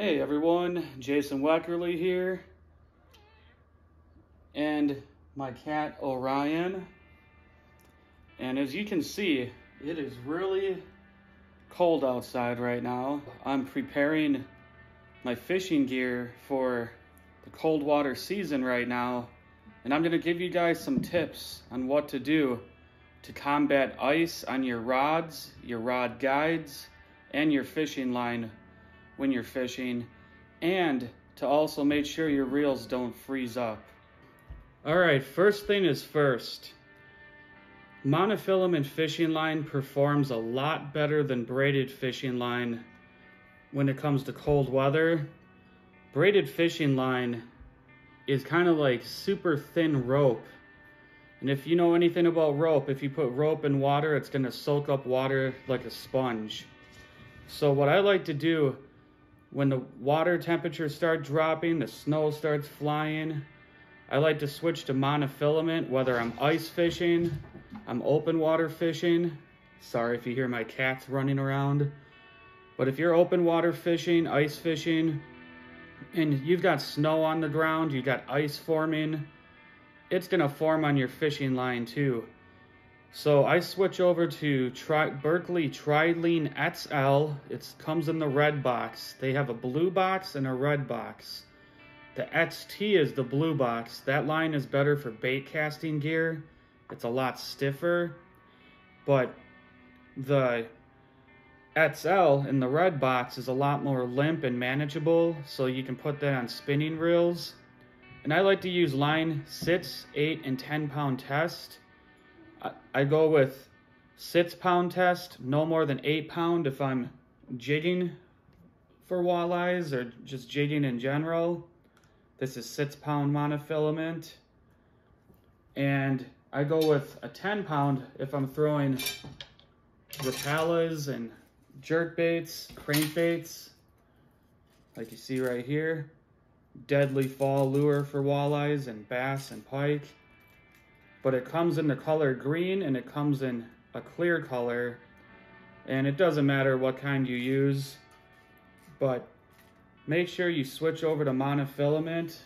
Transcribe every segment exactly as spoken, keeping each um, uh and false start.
Hey everyone, Jason Weckerle here, and my cat Orion. And as you can see, it is really cold outside right now. I'm preparing my fishing gear for the cold water season right now, and I'm going to give you guys some tips on what to do to combat ice on your rods, your rod guides, and your fishing line when you're fishing, and to also make sure your reels don't freeze up. All right, first thing is first. Monofilament fishing line performs a lot better than braided fishing line when it comes to cold weather. Braided fishing line is kind of like super thin rope. And if you know anything about rope, if you put rope in water, it's gonna soak up water like a sponge. So what I like to do when the water temperatures start dropping, the snow starts flying, I like to switch to monofilament, whether I'm ice fishing, I'm open water fishing. Sorry if you hear my cats running around. But if you're open water fishing, ice fishing, and you've got snow on the ground, you've got ice forming, it's gonna form on your fishing line too. So I switch over to Tri Berkeley Trilene X L. It comes in the red box. They have a blue box and a red box. The X T is the blue box. That line is better for bait casting gear. It's a lot stiffer. But the X L in the red box is a lot more limp and manageable. So you can put that on spinning reels. And I like to use line six, eight, and ten pound test. I go with six pound test, no more than eight pound if I'm jigging for walleyes or just jigging in general. This is six pound monofilament. And I go with a ten pound if I'm throwing Rapalas and jerkbaits, crankbaits, like you see right here. Deadly fall lure for walleyes and bass and pike. But it comes in the color green and it comes in a clear color, and it doesn't matter what kind you use, but make sure you switch over to monofilament,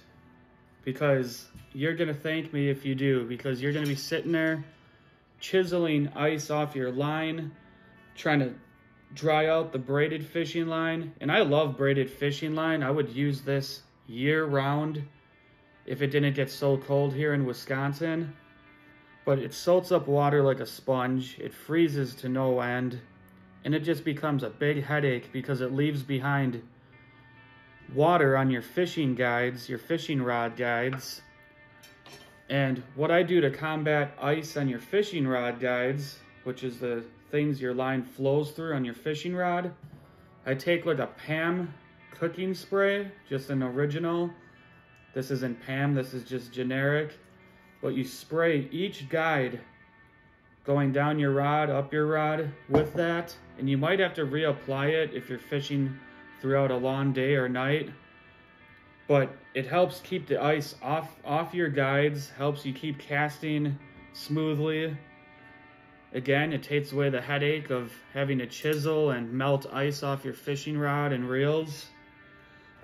because you're gonna thank me if you do, because you're gonna be sitting there chiseling ice off your line, trying to dry out the braided fishing line. And I love braided fishing line. I would use this year round if it didn't get so cold here in Wisconsin. But it soaks up water like a sponge, it freezes to no end, and it just becomes a big headache because it leaves behind water on your fishing guides, your fishing rod guides. And what I do to combat ice on your fishing rod guides, which is the things your line flows through on your fishing rod, I take like a PAM cooking spray, just an original. This isn't PAM, this is just generic. But you spray each guide going down your rod, up your rod with that. And you might have to reapply it if you're fishing throughout a long day or night. But it helps keep the ice off, off your guides, helps you keep casting smoothly. Again, it takes away the headache of having to chisel and melt ice off your fishing rod and reels.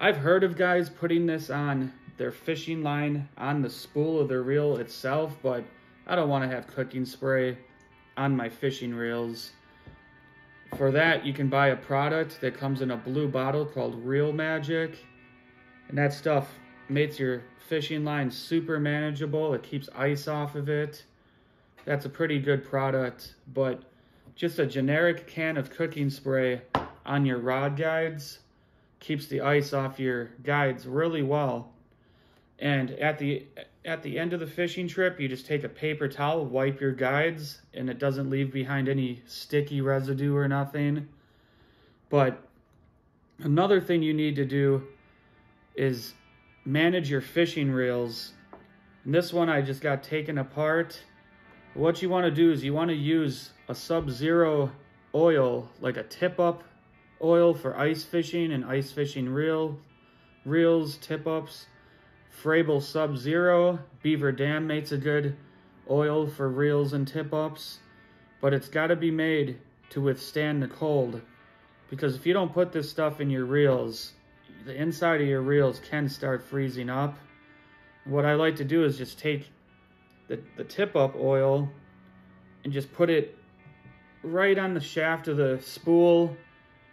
I've heard of guys putting this on their fishing line, on the spool of their reel itself, but I don't want to have cooking spray on my fishing reels. For that, you can buy a product that comes in a blue bottle called Reel Magic, and that stuff makes your fishing line super manageable. It keeps ice off of it. That's a pretty good product, but just a generic can of cooking spray on your rod guides keeps the ice off your guides really well. And at the at the end of the fishing trip, you just take a paper towel, wipe your guides, and it doesn't leave behind any sticky residue or nothing. But another thing you need to do is manage your fishing reels. And this one I just got taken apart. What you want to do is you want to use a Sub-Zero oil, like a tip-up oil for ice fishing and ice fishing reel, reels, tip-ups. Frabill Sub-Zero, Beaver Dam makes a good oil for reels and tip-ups, but it's got to be made to withstand the cold, because if you don't put this stuff in your reels, the inside of your reels can start freezing up. What I like to do is just take the, the tip up oil and just put it right on the shaft of the spool,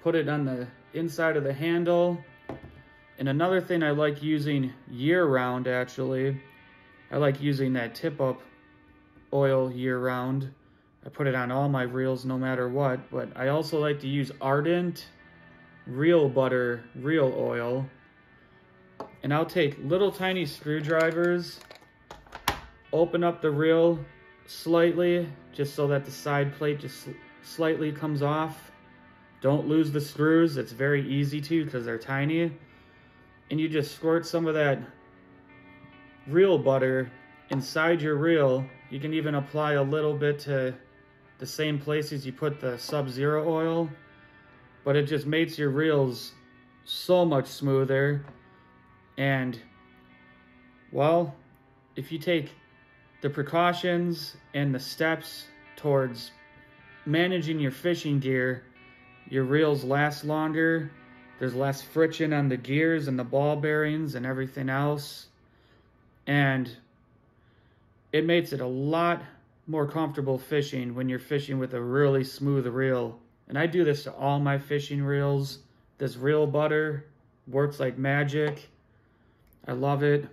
put it on the inside of the handle. And another thing I like using year-round, actually, I like using that tip-up oil year-round. I put it on all my reels no matter what, but I also like to use Ardent Reel Butter Reel Oil. And I'll take little tiny screwdrivers, open up the reel slightly, just so that the side plate just slightly comes off. Don't lose the screws. It's very easy to because they're tiny. And you just squirt some of that reel butter inside your reel. You can even apply a little bit to the same places you put the Sub-Zero oil, but it just makes your reels so much smoother. And well, if you take the precautions and the steps towards managing your fishing gear, your reels last longer. There's less friction on the gears and the ball bearings and everything else. And it makes it a lot more comfortable fishing when you're fishing with a really smooth reel. And I do this to all my fishing reels. This reel butter works like magic. I love it.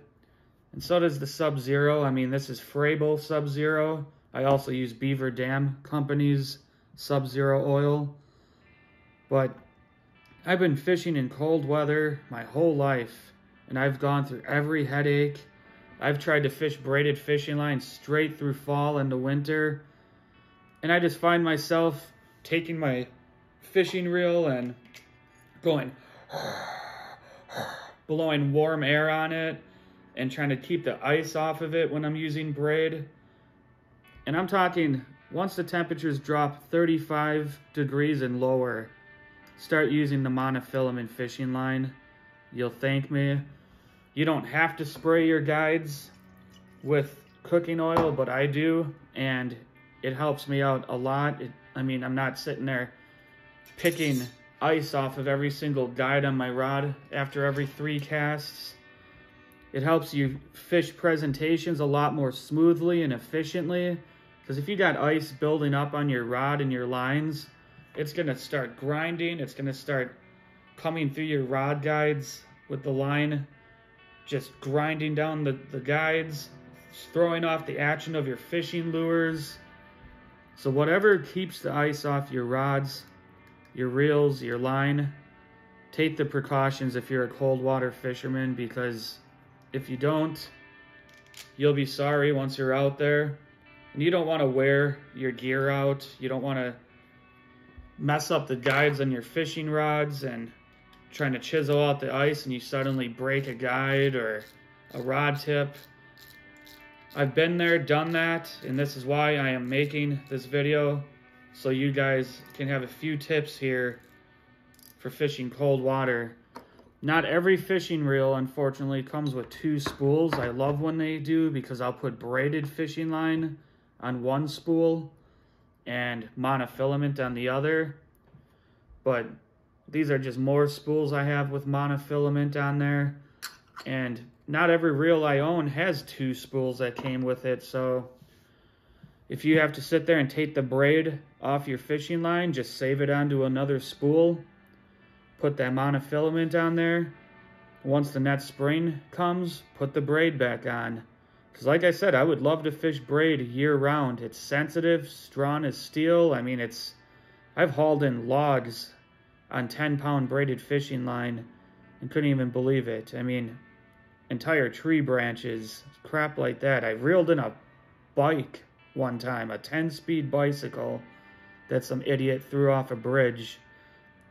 And so does the Sub-Zero. I mean, this is Frabill Sub-Zero. I also use Beaver Dam Company's Sub-Zero oil. But I've been fishing in cold weather my whole life, and I've gone through every headache. I've tried to fish braided fishing lines straight through fall into winter, and I just find myself taking my fishing reel and going, blowing warm air on it and trying to keep the ice off of it when I'm using braid. And I'm talking, once the temperatures drop thirty-five degrees and lower, start using the monofilament fishing line. You'll thank me. You don't have to spray your guides with cooking oil, but I do, and it helps me out a lot. It, I mean, I'm not sitting there picking ice off of every single guide on my rod after every three casts. It helps you fish presentations a lot more smoothly and efficiently, because if you got ice building up on your rod and your lines, it's gonna start grinding, it's gonna start coming through your rod guides with the line, just grinding down the, the guides, throwing off the action of your fishing lures. So whatever keeps the ice off your rods, your reels, your line, take the precautions if you're a cold water fisherman, because if you don't, you'll be sorry once you're out there. And you don't wanna wear your gear out, you don't wanna mess up the guides on your fishing rods and trying to chisel out the ice and you suddenly break a guide or a rod tip. I've been there, done that, and this is why I am making this video, so you guys can have a few tips here for fishing cold water. Not every fishing reel, unfortunately, comes with two spools. I love when they do, because I'll put braided fishing line on one spool and monofilament on the other. But these are just more spools I have with monofilament on there, and not every reel I own has two spools that came with it. So if you have to sit there and take the braid off your fishing line, just save it onto another spool, put that monofilament on there. Once the next spring comes, put the braid back on. Because like I said, I would love to fish braid year-round. It's sensitive, strong as steel. I mean, it's I've hauled in logs on ten-pound braided fishing line and couldn't even believe it. I mean, entire tree branches, crap like that. I reeled in a bike one time, a ten-speed bicycle that some idiot threw off a bridge.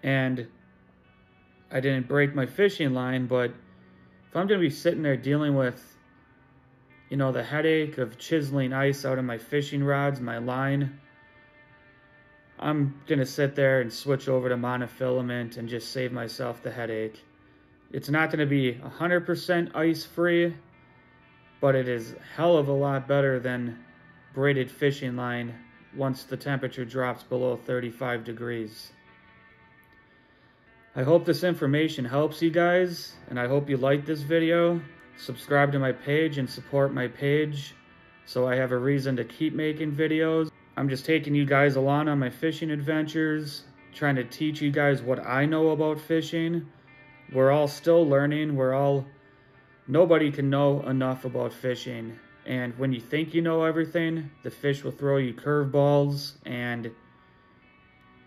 And I didn't break my fishing line, but if I'm going to be sitting there dealing with, you know, the headache of chiseling ice out of my fishing rods, my line, I'm gonna sit there and switch over to monofilament and just save myself the headache. It's not gonna be one hundred percent ice free, but it is a hell of a lot better than braided fishing line once the temperature drops below thirty-five degrees. I hope this information helps you guys, and I hope you like this video. Subscribe to my page and support my page so I have a reason to keep making videos. I'm just taking you guys along on my fishing adventures, trying to teach you guys what I know about fishing. We're all still learning. We're all, nobody can know enough about fishing. And when you think you know everything, the fish will throw you curveballs and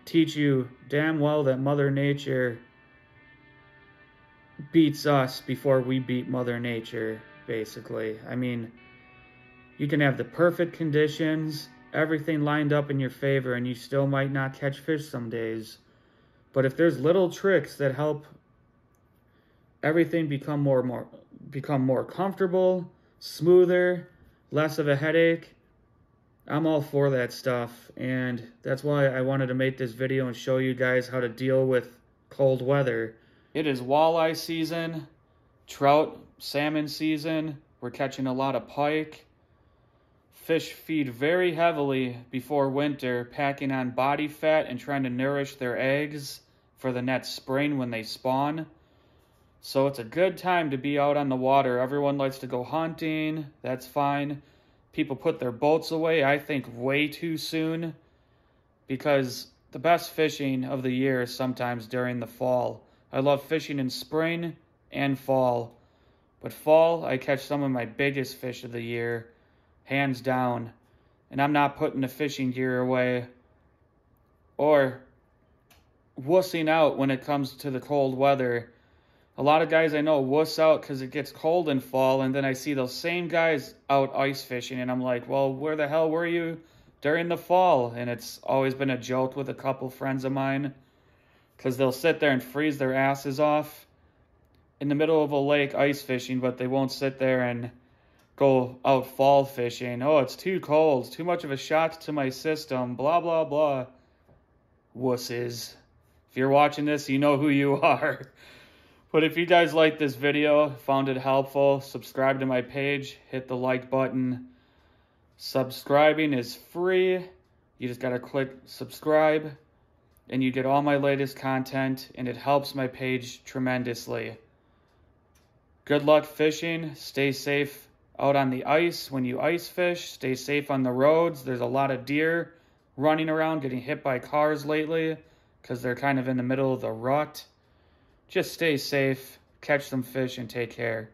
teach you damn well that Mother Nature beats us before we beat Mother Nature, basically. I mean, you can have the perfect conditions, everything lined up in your favor, and you still might not catch fish some days. But if there's little tricks that help everything become more, more, become more comfortable, smoother, less of a headache, I'm all for that stuff, and that's why I wanted to make this video and show you guys how to deal with cold weather. It is walleye season, trout, salmon season. We're catching a lot of pike. Fish feed very heavily before winter, packing on body fat and trying to nourish their eggs for the next spring when they spawn. So it's a good time to be out on the water. Everyone likes to go hunting. That's fine. People put their boats away, I think, way too soon, because the best fishing of the year is sometimes during the fall. I love fishing in spring and fall, but fall I catch some of my biggest fish of the year, hands down, and I'm not putting the fishing gear away or wussing out when it comes to the cold weather. A lot of guys I know wuss out because it gets cold in fall, and then I see those same guys out ice fishing, and I'm like, well, where the hell were you during the fall? And it's always been a joke with a couple friends of mine, because they'll sit there and freeze their asses off in the middle of a lake ice fishing, but they won't sit there and go out fall fishing. Oh, it's too cold, too much of a shock to my system, blah, blah, blah. Wusses. If you're watching this, you know who you are. But if you guys liked this video, found it helpful, subscribe to my page, hit the like button. Subscribing is free. You just gotta click subscribe, and you get all my latest content, and it helps my page tremendously. Good luck fishing. Stay safe out on the ice when you ice fish. Stay safe on the roads. There's a lot of deer running around, getting hit by cars lately because they're kind of in the middle of the rut. Just stay safe, catch some fish, and take care.